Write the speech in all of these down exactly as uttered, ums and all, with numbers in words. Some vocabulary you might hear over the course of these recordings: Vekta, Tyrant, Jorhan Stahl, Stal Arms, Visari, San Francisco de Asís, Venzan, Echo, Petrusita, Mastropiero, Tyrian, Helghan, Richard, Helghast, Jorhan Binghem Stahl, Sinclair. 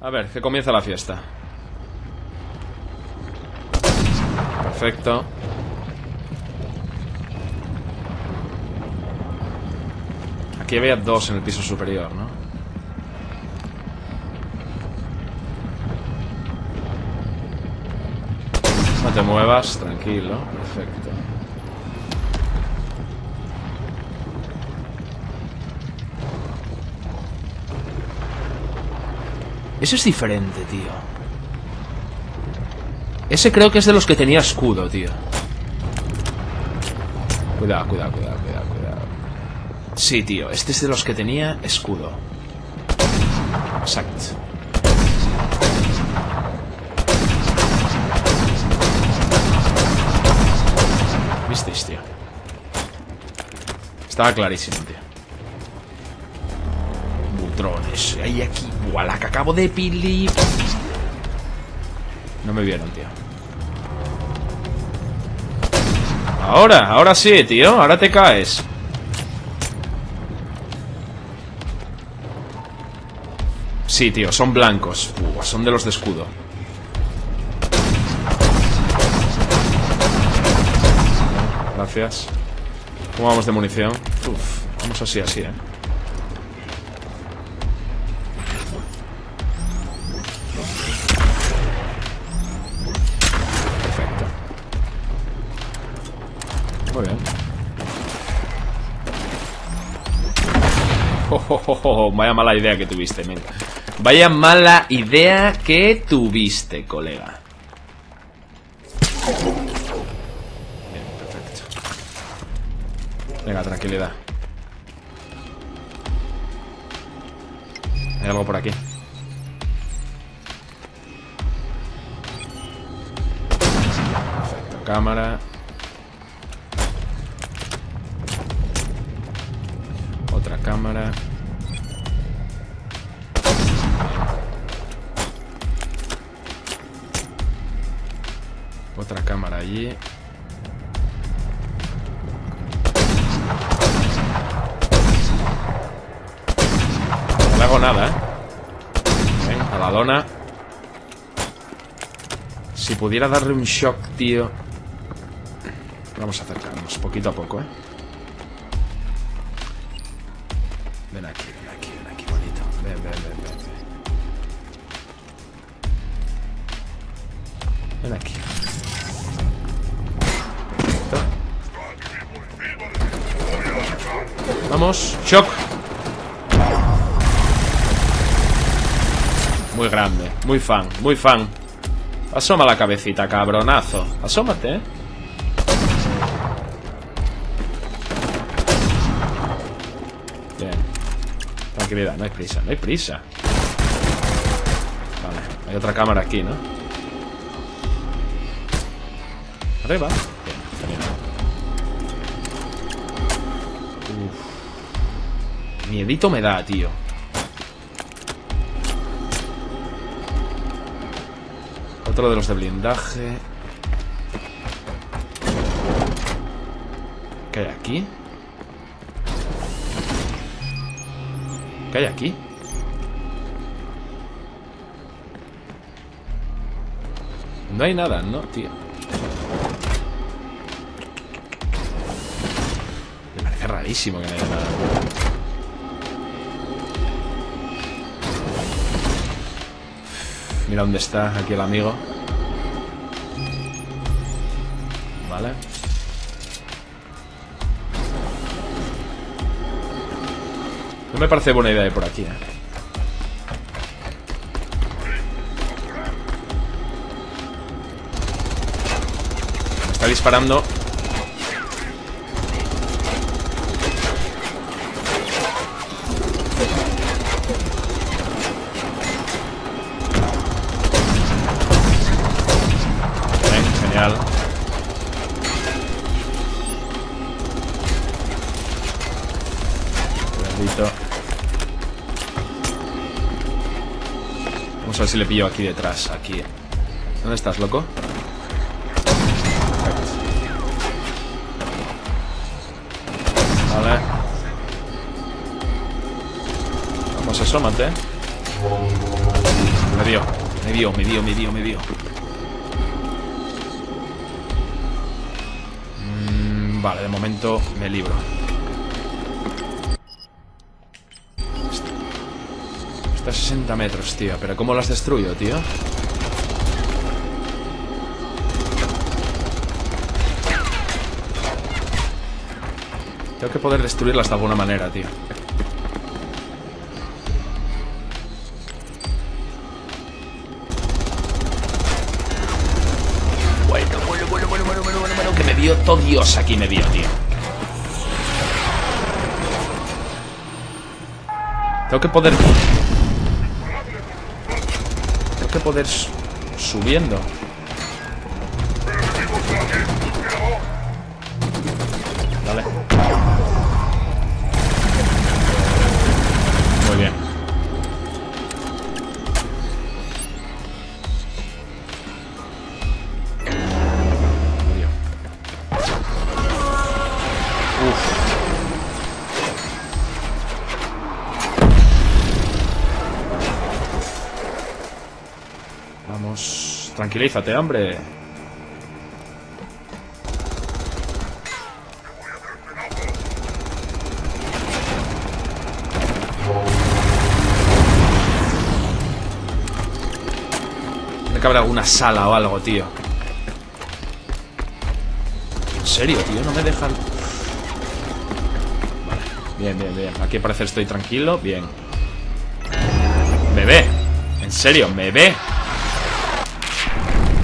A ver, que comienza la fiesta. Perfecto. Aquí había dos en el piso superior, ¿no? No te muevas, tranquilo. Perfecto. Ese es diferente, tío. Ese creo que es de los que tenía escudo, tío. Cuidado, cuidado, cuidado, cuidado, cuidado. Sí, tío, este es de los que tenía escudo. Exacto. ¿Visteis, tío? Estaba clarísimo, tío. Drones, hay aquí, voilà, que acabo de pili. No me vieron, tío. Ahora, ahora sí, tío, ahora te caes. Sí, tío, son blancos. Uf, son de los de escudo. Gracias. ¿Cómo vamos de munición? Uf, vamos así, así, eh. Muy bien. Oh, oh, oh, oh, vaya mala idea que tuviste, men. Vaya mala idea que tuviste, colega. Bien, perfecto. Venga, tranquilidad. Hay algo por aquí. Perfecto, cámara. Cámara. Otra cámara allí. No le hago nada, ¿eh? Ven, a la dona. Si pudiera darle un shock, tío. Vamos a acercarnos poquito a poco, ¿eh? Ven aquí, ven aquí, ven aquí, bonito. Ven, ven, ven, ven. Ven aquí. Perfecto. Vamos, shock. Muy grande, muy fan, muy fan. Asoma la cabecita, cabronazo. Asómate, eh. No hay prisa, no hay prisa. Vale, hay otra cámara aquí, ¿no? Arriba. Bien, genial. Uf. Miedito me da, tío. Otro de los de blindaje. ¿Qué hay aquí? ¿Qué hay aquí? No hay nada, ¿no, tío? Me parece rarísimo que no haya nada. Mira dónde está aquí el amigo. Vale. No me parece buena idea ir por aquí, ¿eh? Me está disparando. Bien, genial. Cuidadito. A ver si le pillo aquí detrás, aquí. ¿Dónde estás, loco? Perfecto. Vale. Vamos, asómate. vio, me vio, me vio, me vio, me vio. Mm, vale, de momento me libro. Está a sesenta metros, tío. Pero ¿cómo las destruyo, tío? Tengo que poder destruirlas de alguna manera, tío. Todo Dios aquí me vio, tío. Tengo que poder... Tengo que poder subiendo. Dale. Muy bien. Tranquilízate, hombre. Tiene que haber alguna sala o algo, tío. En serio, tío, no me dejan. Vale, bien, bien, bien. Aquí parece que estoy tranquilo, bien. Me ve. En serio, me ve.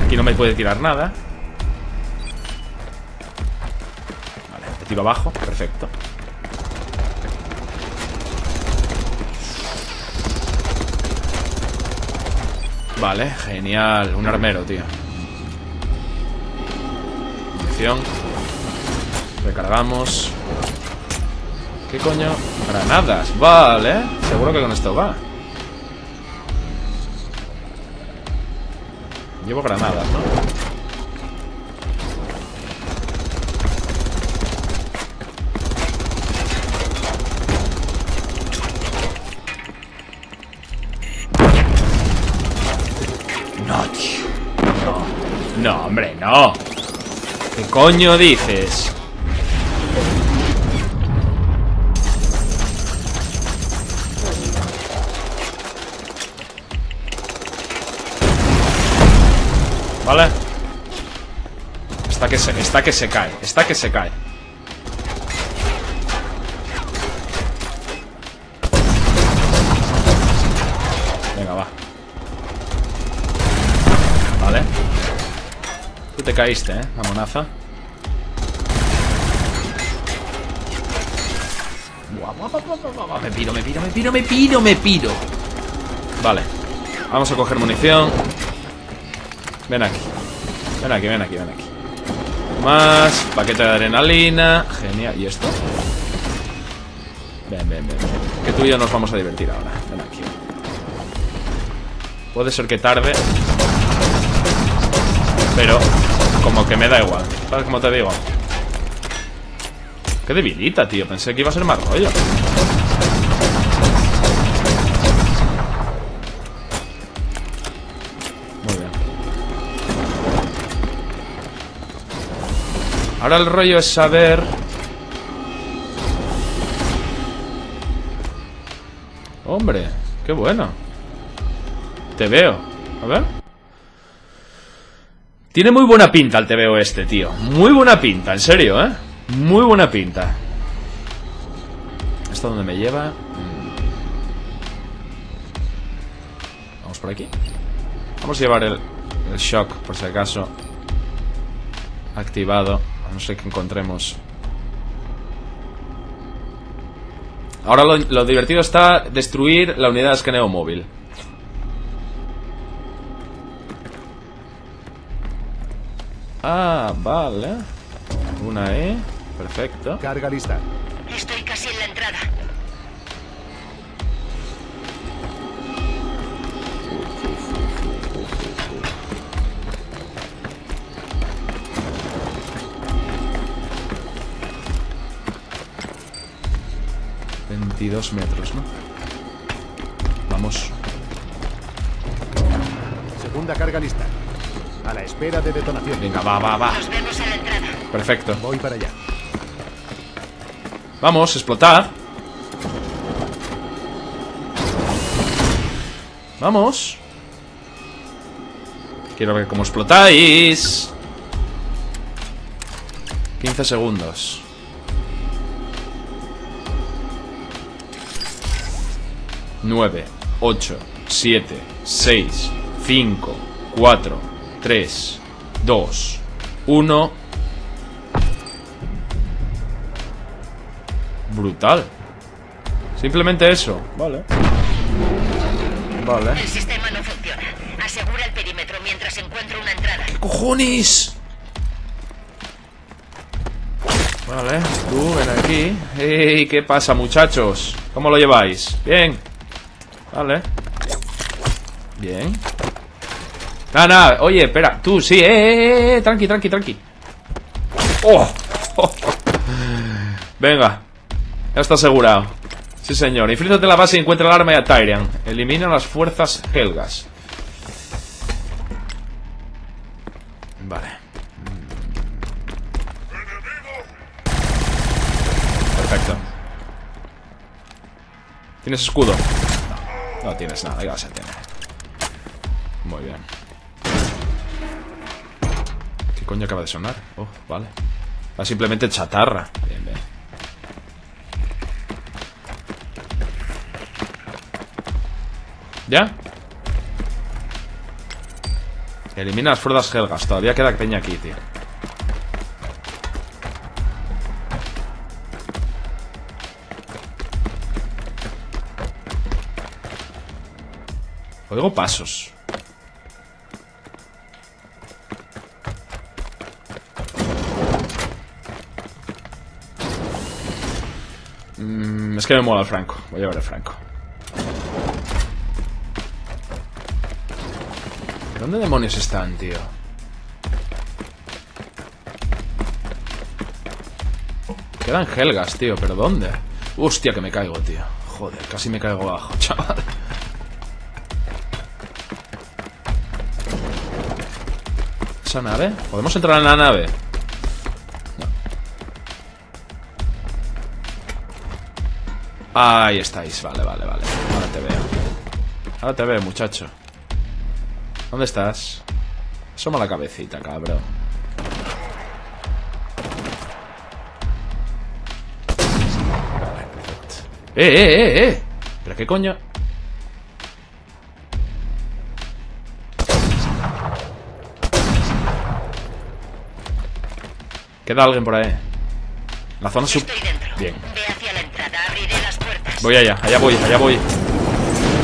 Aquí no me puede tirar nada. Vale, te tiro abajo. Perfecto. Vale, genial. Un armero, tío. Munición. Recargamos. ¿Qué coño? Granadas. Vale. Seguro que con esto va. Llevo granadas, ¿no? No, tío. No. No, hombre, no. ¿Qué coño dices? ¿Vale? Está que se, está que se cae, está que se cae. Venga, va. Vale. Tú te caíste, ¿eh? La monaza. Me piro, me piro, me piro, me piro, me piro. Vale. Vamos a coger munición. Ven aquí, ven aquí, ven aquí, ven aquí. Más, paquete de adrenalina. Genial, ¿y esto? Ven, ven, ven, ven. Que tú y yo nos vamos a divertir ahora. Ven aquí. Puede ser que tarde, pero como que me da igual. ¿Sabes cómo te digo? Qué debilita, tío. Pensé que iba a ser más rollo. Ahora el rollo es saber... Hombre, qué bueno. Te veo. A ver. Tiene muy buena pinta el T V O este, tío. Muy buena pinta, en serio, ¿eh? Muy buena pinta. ¿Esto dónde me lleva? Vamos por aquí. Vamos a llevar el, el shock, por si acaso. Activado. No sé qué encontremos. Ahora lo, lo divertido está destruir la unidad de escaneo móvil. Ah, vale. Una E. Perfecto. Carga lista. Estoy casi en la entrada. veintidós metros, ¿no? Vamos. Segunda carga lista. A la espera de detonación. Venga, va, va, va. Nos vemos a la entrada. Perfecto. Voy para allá. Vamos, explotar. Vamos. Quiero ver cómo explotáis. quince segundos. nueve, ocho, siete, seis, cinco, cuatro, tres, dos, uno. Brutal. Simplemente eso. Vale. Vale. El sistema no funciona. Asegura el perímetro mientras encuentro una entrada. ¿Qué cojones? Vale, tú ven aquí. Ey, ¿qué pasa, muchachos? ¿Cómo lo lleváis? Bien. Vale. Bien. Nada, nada, oye, espera. Tú, sí, eh, eh, eh, eh. Tranqui, tranqui, tranqui. Oh, oh, oh. Venga. Ya está asegurado. Sí, señor. Infiltrate la base y encuentra el arma y a Tyrian. Elimina las fuerzas Helghast. Vale. Perfecto. ¿Tienes escudo? No, no tienes nada. Ya vas a tener. Muy bien. ¿Qué coño acaba de sonar? Oh, vale. Va simplemente chatarra. Bien, bien. ¿Ya? Elimina las fuerzas Helghast. Todavía queda peña aquí, tío. Oigo pasos. Mm, es que me mola el Franco. Voy a llevar el Franco. ¿Dónde demonios están, tío? Quedan Helghast, tío, pero ¿dónde? Hostia, que me caigo, tío. Joder, casi me caigo abajo, chaval. ¿Esa nave? ¿Podemos entrar en la nave? No. Ahí estáis, vale, vale, vale. Ahora te veo. Ahora te veo, muchacho. ¿Dónde estás? Asoma la cabecita, cabrón. Vale, perfecto. ¡Eh, eh, eh, eh! ¿Pero qué coño? ¿Queda alguien por ahí? La zona sub... Bien. Ve hacia la entrada, abriré las puertas. Voy allá, allá voy, allá voy.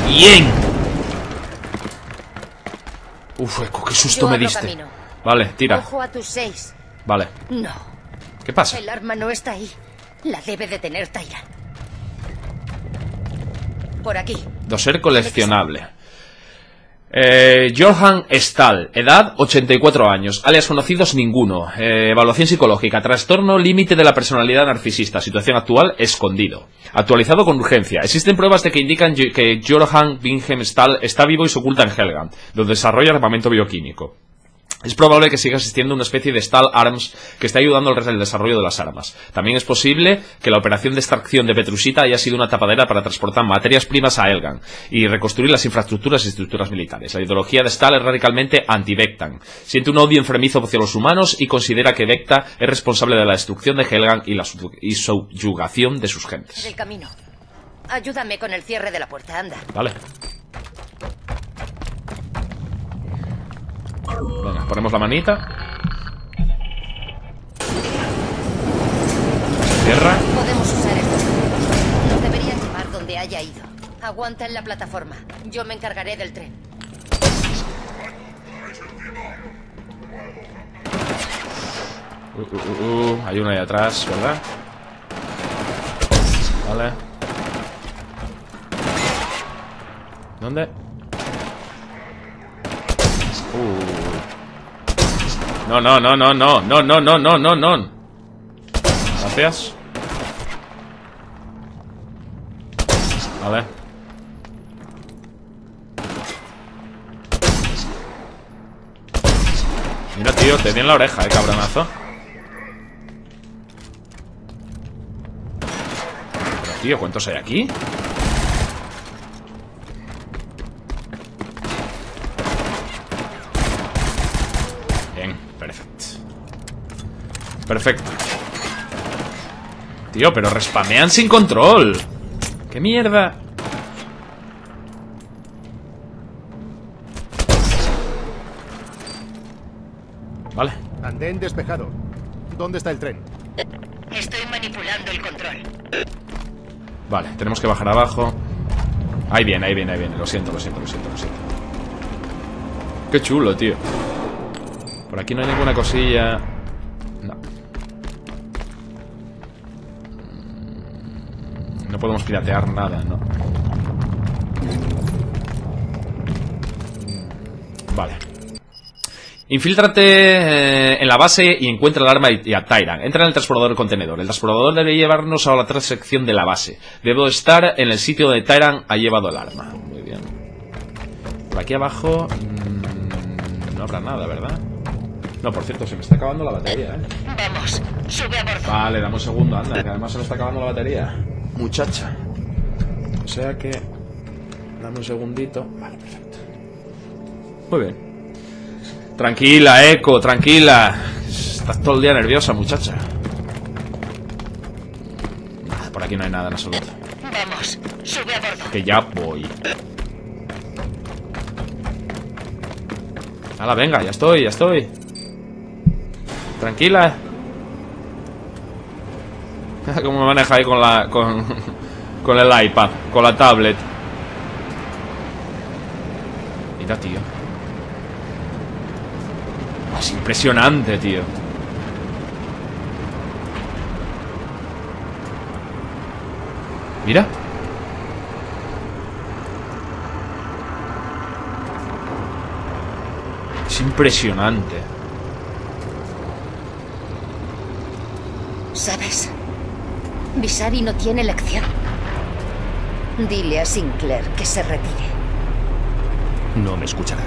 ¡Bien! Uf, Echo, qué susto me diste. Camino. Vale, tira. Ojo a tus seis. Vale. No. ¿Qué pasa? El arma no está ahí. La debe de tener Tyrant. Por aquí. Doser coleccionable. Eh, Jorhan Stahl. Edad ochenta y cuatro años. Alias conocidos ninguno. Eh, evaluación psicológica. Trastorno límite de la personalidad narcisista. Situación actual escondido. Actualizado con urgencia. Existen pruebas de que indican que Jorhan Binghem Stahl está vivo y se oculta en Helghan, donde desarrolla armamento bioquímico. Es probable que siga existiendo una especie de Stal Arms que está ayudando al desarrollo de las armas. También es posible que la operación de extracción de Petrusita haya sido una tapadera para transportar materias primas a Helghan y reconstruir las infraestructuras y estructuras militares. La ideología de Stal es radicalmente anti-Vektan. Siente un odio enfermizo hacia los humanos y considera que Vekta es responsable de la destrucción de Helghan y la y subyugación de sus gentes. El camino. Ayúdame con el cierre de la puerta, anda. Vale. Venga, ponemos la manita. Cierra. Podemos usar esto. Nos deberían llevar donde haya ido. Aguanta en la plataforma. Yo me encargaré del tren. Uh, uh, uh, uh. Hay uno ahí atrás, ¿verdad? Vale. ¿Dónde? Uh. No, no, no, no, no, no, no, no, no, no, no. Gracias. Vale. Mira, tío, te di en la oreja, eh, cabronazo. Pero, tío, ¿cuántos hay aquí? Bien, perfecto. Perfecto. Tío, pero respamean sin control. ¡Qué mierda! Vale. Andén despejado. ¿Dónde está el tren? Estoy manipulando el control. Vale, tenemos que bajar abajo. Ahí viene, ahí viene, ahí viene. Lo siento, lo siento, lo siento, lo siento. Qué chulo, tío. Por aquí no hay ninguna cosilla. No podemos piratear nada, ¿no? Vale. Infíltrate eh, en la base y encuentra el arma y, y a Tyrant. Entra en el transbordador contenedor. El transbordador debe llevarnos a la otra sección de la base. Debo estar en el sitio donde Tyrant ha llevado el arma. Muy bien. Por aquí abajo... Mmm, no habrá nada, ¿verdad? No, por cierto, se me está acabando la batería, ¿eh? Vamos, sube a bordo. Vale, dame un segundo, anda, que además se me está acabando la batería. Muchacha. O sea que... Dame un segundito. Vale, perfecto. Muy bien. Tranquila, Echo, tranquila. Estás todo el día nerviosa, muchacha. Nada, por aquí no hay nada en absoluto. Vamos, sube a bordo. Que ya voy. Hala, venga, ya estoy, ya estoy. Tranquila. Como me maneja ahí con la... Con, con el iPad, con la tablet. Mira, tío. Es impresionante, tío. Mira. Es impresionante. ¿Sabes? Visari no tiene elección. Dile a Sinclair que se retire. No me escuchará.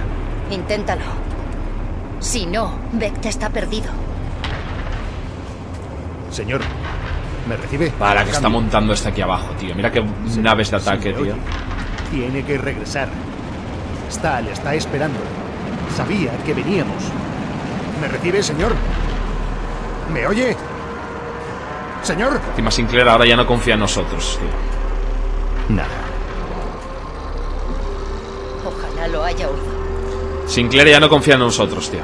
Inténtalo. Si no, Vekta está perdido. Señor, ¿me recibe? Para, que está montando esta aquí abajo, tío. Mira qué naves de ataque, tío. Tiene que regresar. Stal está esperando. Sabía que veníamos. ¿Me recibe, señor? ¿Me oye? Señor. Encima Sinclair ahora ya no confía en nosotros, tío. Nada. Ojalá lo haya oído. Sinclair ya no confía en nosotros, tío.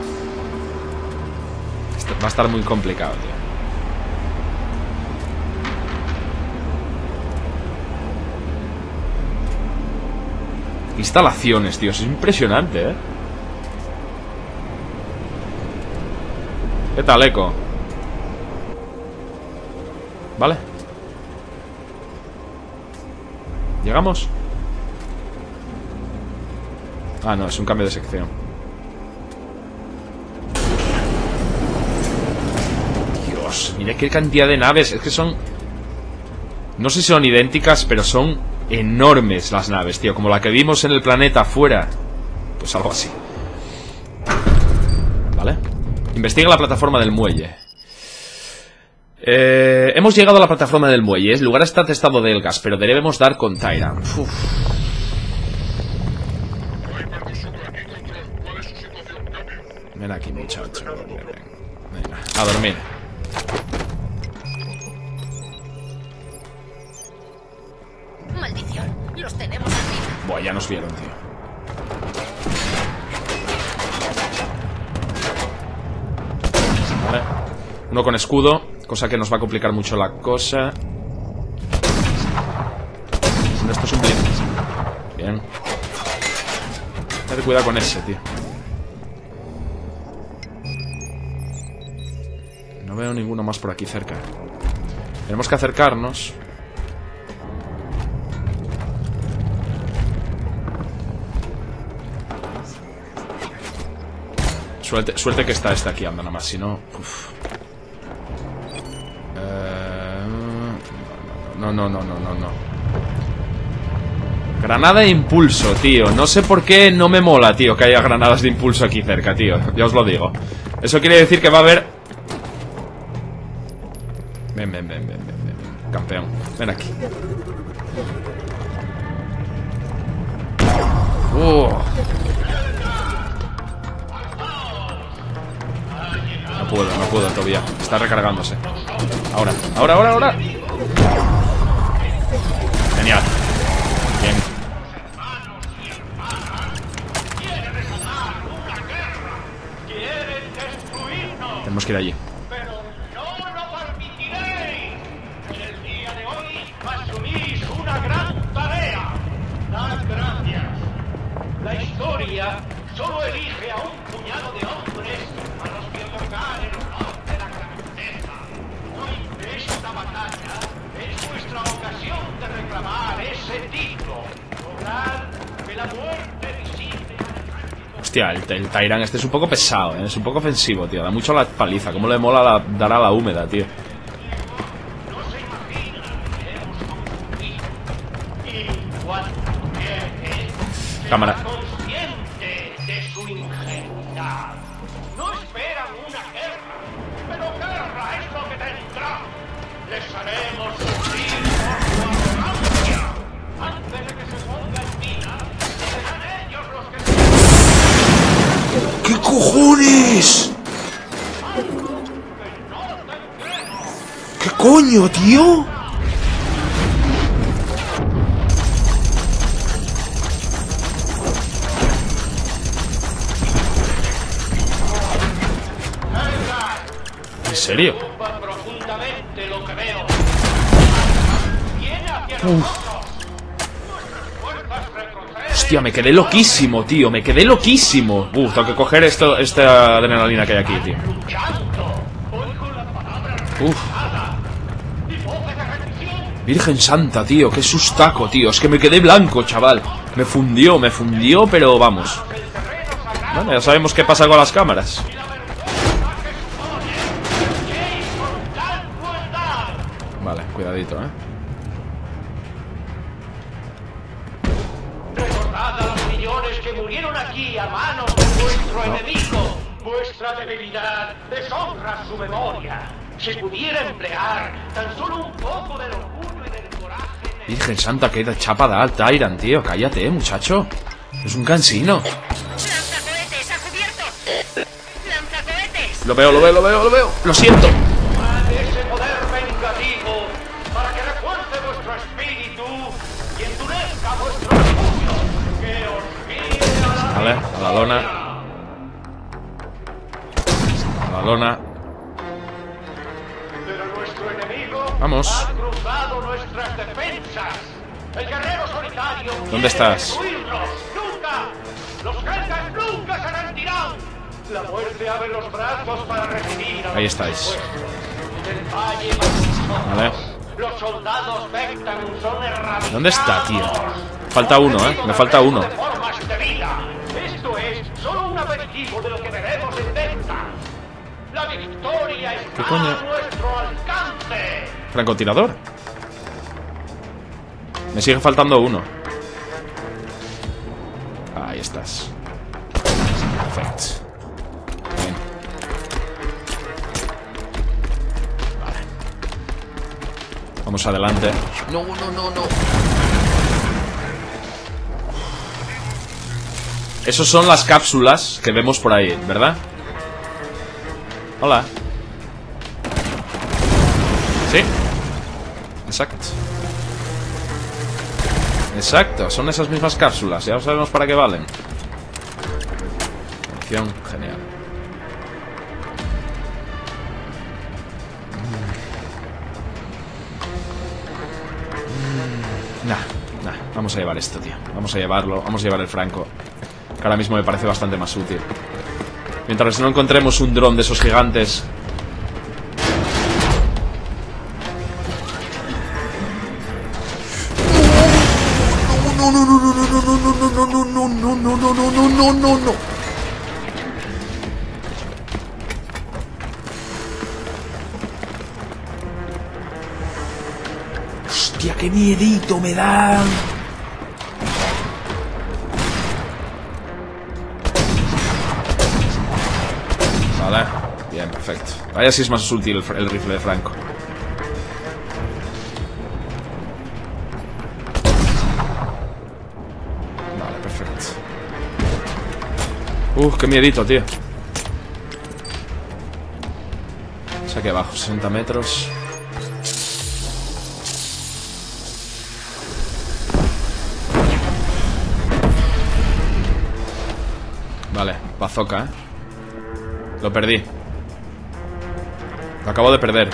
Esto va a estar muy complicado, tío. Instalaciones, tío. Es impresionante, ¿eh? ¿Qué tal, Echo? ¿Vale? ¿Llegamos? Ah, no, es un cambio de sección. Dios, mira qué cantidad de naves. Es que son... No sé si son idénticas, pero son enormes las naves, tío. Como la que vimos en el planeta afuera. Pues algo así. ¿Vale? Investiga la plataforma del muelle. Eh, hemos llegado a la plataforma del muelle. El lugar está atestado de Helghast, pero debemos dar con Tyrant. Uf. Ven aquí, muchacho. Ven, ven. Venga, a dormir. Maldición, los tenemos aquí. Buah, ya nos vieron, tío. Vale. Uno con escudo. Cosa que nos va a complicar mucho la cosa. Esto es un bien. Bien. Ten cuidado con ese, tío. No veo ninguno más por aquí cerca. Tenemos que acercarnos. Suerte, suerte que está este aquí, anda nada más. Si no... Uf. No, no, no, no, no, no. Granada de impulso, tío. No sé por qué no me mola, tío, que haya granadas de impulso aquí cerca, tío. Ya os lo digo. Eso quiere decir que va a haber... Ven, ven, ven, ven, ven, ven. Campeón, ven aquí. Uh. No puedo, no puedo todavía. Está recargándose. Ahora, ahora, ahora, ahora. Genial. Bien. Tenemos que ir allí. Solo elige a un puñado de hombres a los que otorgar el honor de la grandeza. Hoy, esta batalla es vuestra ocasión de reclamar ese título. Lograr que la muerte visite al ejército. Hostia, el, el Tyrant este es un poco pesado, ¿eh? Es un poco ofensivo, tío. Da mucho la paliza. Cómo le mola la, dar a la húmeda, tío. Cámara. ¡Qué cojones! ¿Qué coño, tío? ¿En serio? Uf. Tío, me quedé loquísimo, tío. Me quedé loquísimo. Uf, tengo que coger esto, esta adrenalina que hay aquí, tío. Uf. Virgen Santa, tío. Qué sustaco, tío. Es que me quedé blanco, chaval. Me fundió, me fundió, pero vamos. Bueno, ya sabemos qué pasa con las cámaras. Vale, cuidadito, eh. A mano de vuestro enemigo, vuestra debilidad deshonra su memoria. Si pudiera emplear tan solo un poco del orgullo y del coraje. Virgen Santa, que chapa da al Tyrant, tío. Cállate, muchacho. Es un cansino. ¡Lanzacohetes, a cubierto! ¡Lanzacohetes! Lo veo, lo veo, lo veo, lo veo. Lo siento. Ese poder vengativo para que refuerce vuestro espíritu y endurezca vuestro orgullo. Que os... Vale, a la lona. A la lona. Pero nuestro enemigo vamos. Ha cruzado nuestras defensas. El guerrero solitario. ¿Dónde estás? Nunca. Los Helghast nunca se rendirán. La muerte abre los brazos para recibir a... Ahí estáis. Vale. Los soldados Vekta son erradicados. ¿Dónde está, tío? Falta uno, eh. Me falta uno. De lo que veremos en Vekta. La victoria está a nuestro alcance. Francotirador. Me sigue faltando uno. Ahí estás. Perfecto. Bien. Vale. Vamos adelante. No, no, no, no. Esos son las cápsulas que vemos por ahí, ¿verdad? Hola. Sí. Exacto. Exacto, son esas mismas cápsulas. Ya sabemos para qué valen. Acción, genial. Nah, nah. Vamos a llevar esto, tío. Vamos a llevarlo. Vamos a llevar el franco. Que ahora mismo me parece bastante más útil. Mientras no encontremos un dron de esos gigantes. No, no, no, no, no, no, no, no, no, no, no, no, no, no, no, no. Hostia, qué miedito me dan. Vale, bien, perfecto. Ahora sí es más útil el, el rifle de Franco. Vale, perfecto. Uf, qué miedito, tío. O sea, aquí abajo, sesenta metros. Vale, bazooka, ¿eh? Lo perdí. Lo acabo de perder.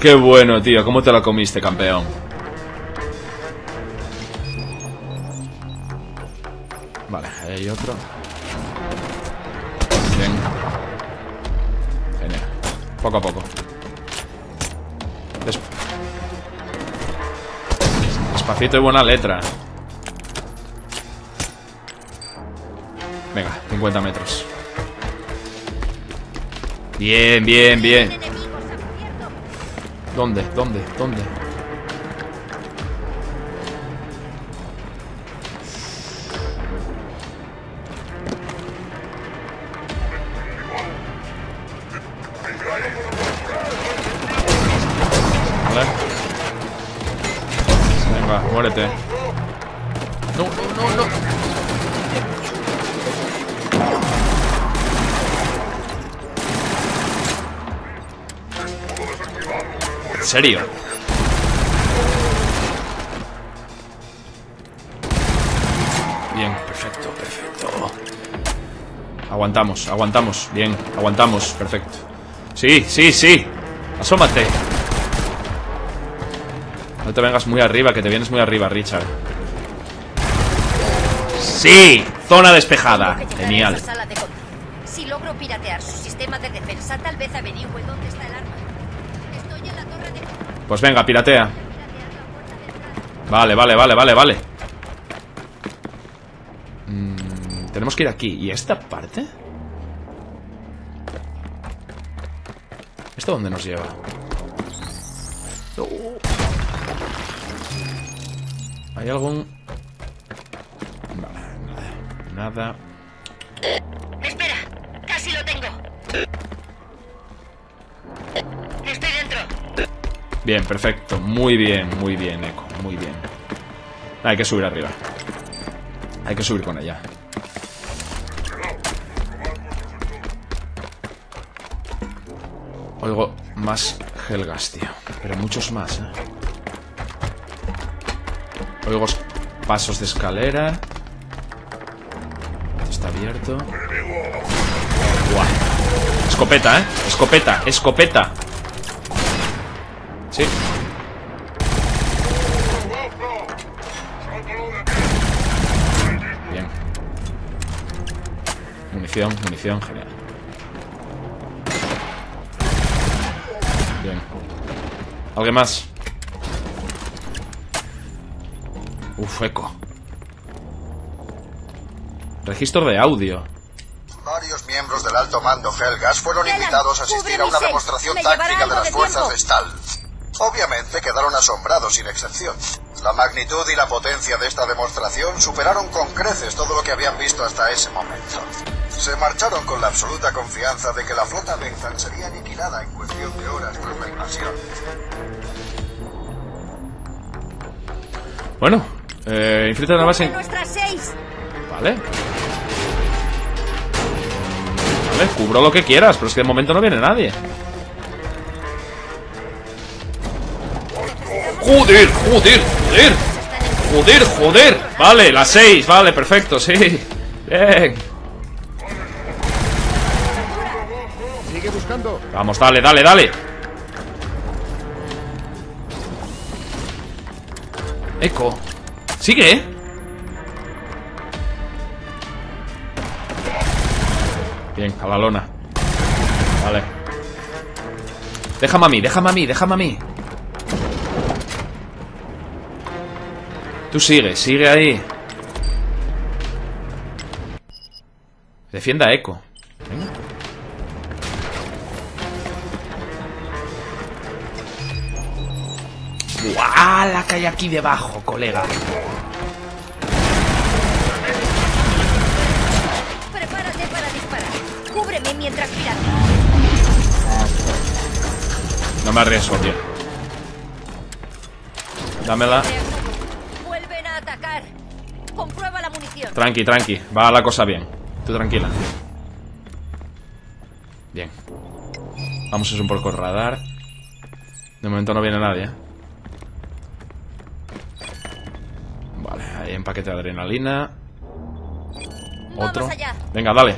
Qué bueno, tío. ¿Cómo te la comiste, campeón? Vale, ahí hay otro. Bien. Genial. Poco a poco. Despacito y buena letra. Venga, cincuenta metros. Bien, bien, bien. ¿Dónde? ¿Dónde? ¿Dónde? Muérete. No, no, no, no. ¿En serio? Bien, perfecto, perfecto. Aguantamos, aguantamos. Bien, aguantamos, perfecto. Sí, sí, sí. Asómate. No te vengas muy arriba, que te vienes muy arriba, Richard. ¡Sí! Zona despejada. Genial. Si logro piratear su sistema de defensa, tal vez averigüe dónde está el arma. Estoy en la torre de... Pues venga, piratea. Vale, vale, vale, vale, vale. Mm, tenemos que ir aquí. ¿Y esta parte? ¿Esto dónde nos lleva? Oh. ¿Hay algún...? Vale, nada, nada. Espera, casi lo tengo. Estoy dentro. Bien, perfecto, muy bien, muy bien, Echo, muy bien. Hay que subir arriba. Hay que subir con ella. Oigo más Helghast, tío. Pero muchos más, eh. Oigo pasos de escalera. Esto está abierto. Guau. Escopeta, ¿eh? Escopeta, escopeta. Sí. Bien. Munición, munición, genial. Bien. ¿Alguien más? Uf, Echo. Registro de audio. Varios miembros del alto mando Helghast fueron invitados a asistir a una demostración táctica de las fuerzas de Stal. Obviamente quedaron asombrados sin excepción. La magnitud y la potencia de esta demostración superaron con creces todo lo que habían visto hasta ese momento. Se marcharon con la absoluta confianza de que la flota Venzan sería aniquilada en cuestión de horas tras la invasión. Bueno. Eh, infiltra la base. Vale. Vale, cubro lo que quieras, pero es que de momento no viene nadie. Joder, joder, joder. Joder, joder. Vale, las seis, vale, perfecto, sí. Bien. Sigue buscando. Vamos, dale, dale, dale. Echo. Sigue. Bien, a la lona. Vale. Déjame a mí, déjame a mí, déjame a mí. Tú sigue, sigue ahí. Defienda a Echo. Venga. bala que hay aquí debajo, colega. Prepárate para disparar. Cúbreme mientras giras. No me arriesgo, tío. Dámela. Vuelven a atacar. Comprueba la munición. Tranqui, tranqui. Va la cosa bien. Tú tranquila. Bien. Vamos a ir un poco al radar. De momento no viene nadie, ¿eh? Vale, ahí en paquete de adrenalina. Otro. Venga, dale.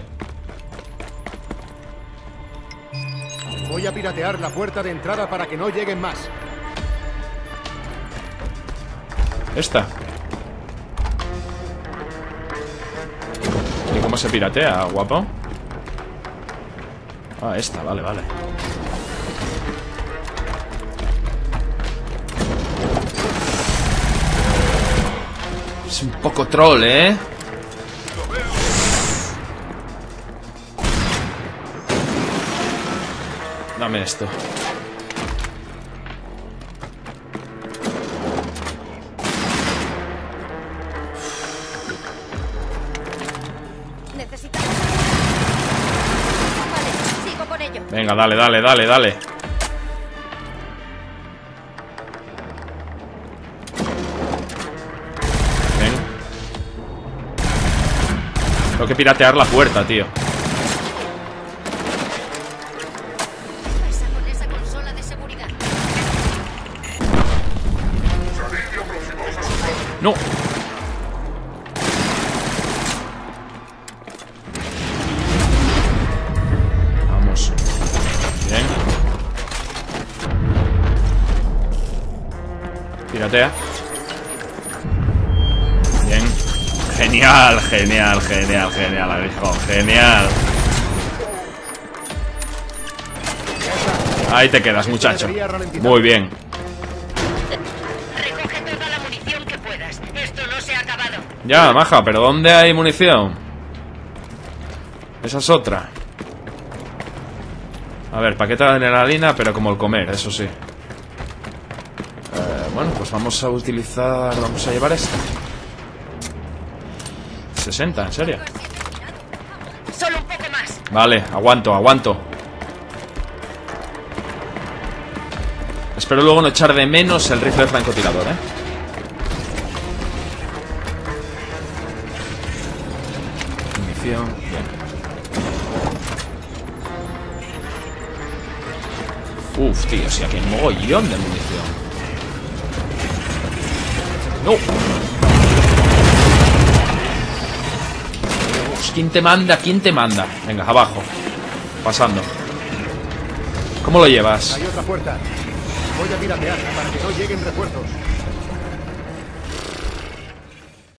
Voy a piratear la puerta de entrada para que no lleguen más. Esta. ¿Y cómo se piratea, guapo? Ah, esta, vale, vale. Es un poco troll, ¿eh? Dame esto. Venga, dale, dale, dale, dale. Ven. Tengo que piratear la puerta, tío. No. Bien. Genial, genial, genial, genial, aguijón. Genial. Ahí te quedas, muchacho. Muy bien. Recoge toda la munición que puedas. Esto no se ha acabado. Ya, maja, pero ¿dónde hay munición? Esa es otra. A ver, paquete de adrenalina, pero como el comer, eso sí. Bueno, pues vamos a utilizar... Vamos a llevar esta. sesenta, en serio. Solo un poco más. Vale, aguanto, aguanto. Espero luego no echar de menos el rifle francotirador, ¿eh? Munición, bien. Uf, tío, si aquí hay un mogollón de munición. No. ¿Quién te manda? ¿Quién te manda? Venga, abajo. Pasando. ¿Cómo lo llevas? Hay otra puerta. Voy a piratear para que no lleguen refuerzos.